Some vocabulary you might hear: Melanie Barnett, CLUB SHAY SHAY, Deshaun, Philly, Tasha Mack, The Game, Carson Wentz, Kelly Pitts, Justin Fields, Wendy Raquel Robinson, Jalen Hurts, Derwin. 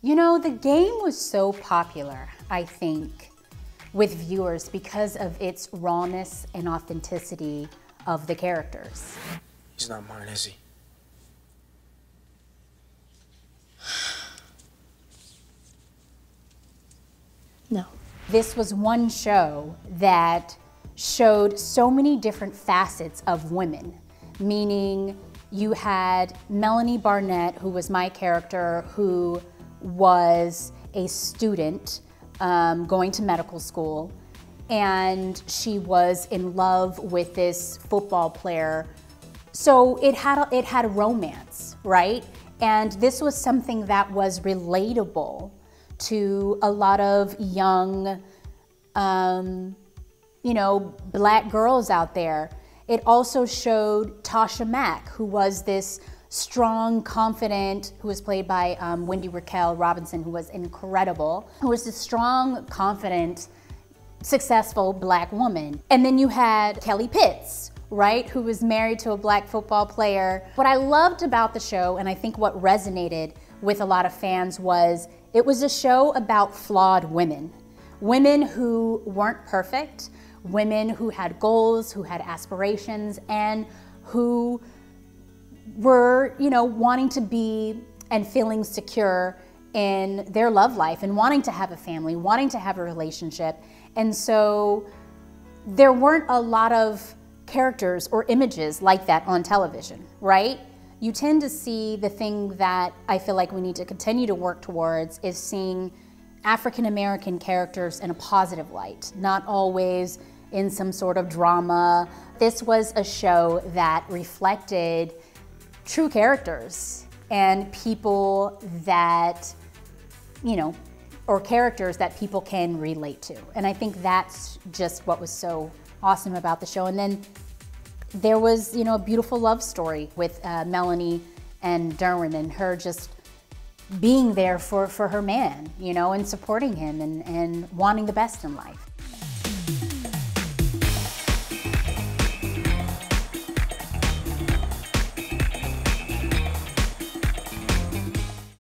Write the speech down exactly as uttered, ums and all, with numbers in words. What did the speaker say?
You know, The Game was so popular, I think, with viewers because of its rawness and authenticity of the characters. He's not mine, is he? No. This was one show that showed so many different facets of women, meaning you had Melanie Barnett, who was my character, who was a student um, going to medical school, and she was in love with this football player. So it had a, it had a romance, right? And this was something that was relatable to a lot of young, um, you know, Black girls out there. It also showed Tasha Mack, who was this strong, confident, who was played by um, Wendy Raquel Robinson, who was incredible, who was this strong, confident, successful Black woman. And then you had Kelly Pitts, right, who was married to a Black football player. What I loved about the show, and I think what resonated with a lot of fans, was it was a show about flawed women. Women who weren't perfect, women who had goals, who had aspirations, and who were, you know, wanting to be and feeling secure in their love life and wanting to have a family, wanting to have a relationship. And so there weren't a lot of characters or images like that on television, right? You tend to see the thing that I feel like we need to continue to work towards is seeing African-American characters in a positive light, not always in some sort of drama. This was a show that reflected true characters and people that, you know, or characters that people can relate to. And I think that's just what was so awesome about the show. And then there was, you know, a beautiful love story with uh, Melanie and Derwin, and her just being there for, for her man, you know, and supporting him and, and wanting the best in life.